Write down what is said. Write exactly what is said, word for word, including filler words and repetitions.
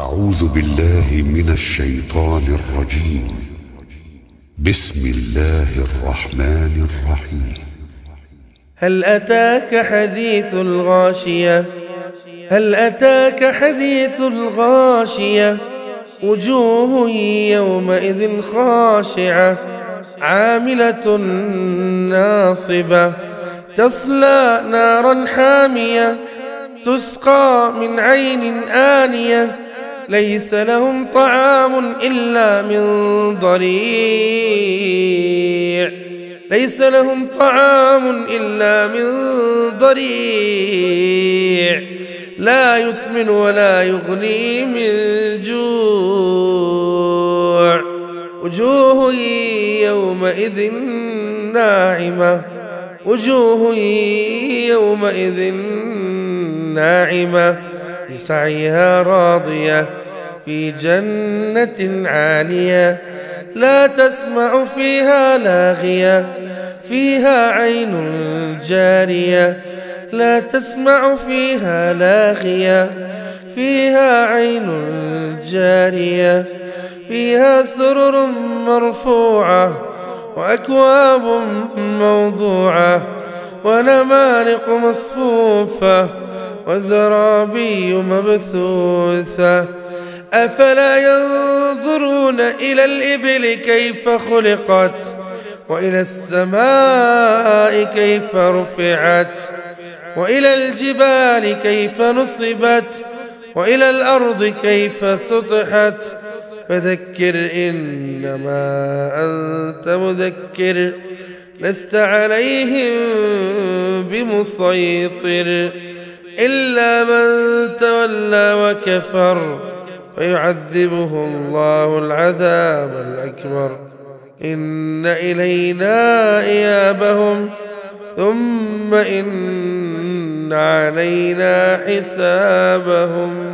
أعوذ بالله من الشيطان الرجيم. بسم الله الرحمن الرحيم. هل أتاك حديث الغاشية؟ هل أتاك حديث الغاشية؟ وجوه يومئذ خاشعة عاملة ناصبة تصلى نارا حامية تسقى من عين آنية ليس لهم طعام إلا من ضريع ليس لهم طعام إلا من ضريع لا يسمن ولا يغني من جوع وجوه يومئذ ناعمة وجوه يومئذ ناعمة لسعيها راضية في جنة عالية لا تسمع فيها لاغية فيها عين جارية لا تسمع فيها لاغية فيها عين جارية فيها سرر مرفوعة وأكواب موضوعة ونمارق مصفوفة وزرابي مبثوثة أفلا ينظرون إلى الإبل كيف خلقت وإلى السماء كيف رفعت وإلى الجبال كيف نصبت وإلى الأرض كيف سطحت فذكر إنما أنت مذكر لست عليهم بمسيطر إلا من تولى وكفر فيعذبه الله العذاب الأكبر إن إلينا إيابهم ثم إن علينا حسابهم.